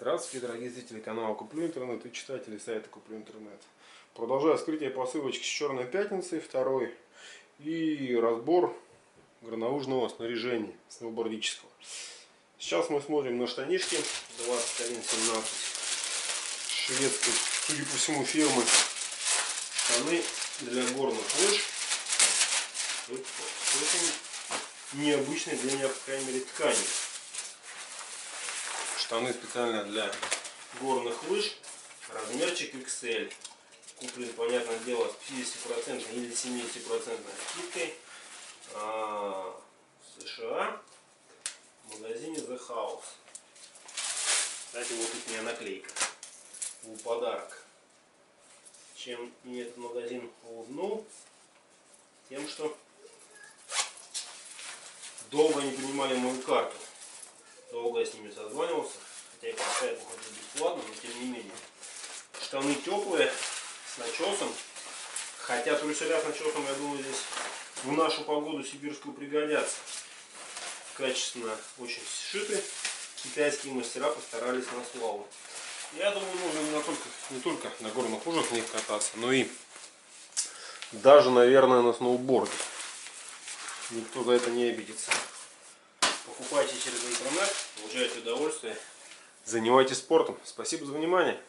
Здравствуйте, дорогие зрители канала Куплю Интернет и читатели сайта Куплю Интернет. Продолжаю вскрытие посылочки с Черной Пятницей, второй, и разбор горнолыжного снаряжения сноубордического. Сейчас мы смотрим на штанишки 2117 шведской, судя по всему, фирмы. Штаны для горных лыж. Необычной для меня, по крайней мере, ткани. Штаны специально для горных лыж, размерчик XL, куплен, понятное дело, с 50% или 70% скидкой в США в магазине The House. Кстати, вот тут у меня наклейка, подарок. Чем мне этот магазин улыбнул? Тем, что долго не принимали мою карту. Долго я с ними созванивался, хотя и поставил хоть бесплатно, но тем не менее. Штаны теплые, с начесом. Хотя труселя с начесом, я думаю, здесь в нашу погоду сибирскую пригодятся. Качественно очень сшиты. Китайские мастера постарались на славу. Я думаю, нужно не только на горных лыжах в них кататься, но и даже, наверное, на сноуборде. Никто за это не обидится. Покупайте через интернет, получайте удовольствие, занимайтесь спортом. Спасибо за внимание.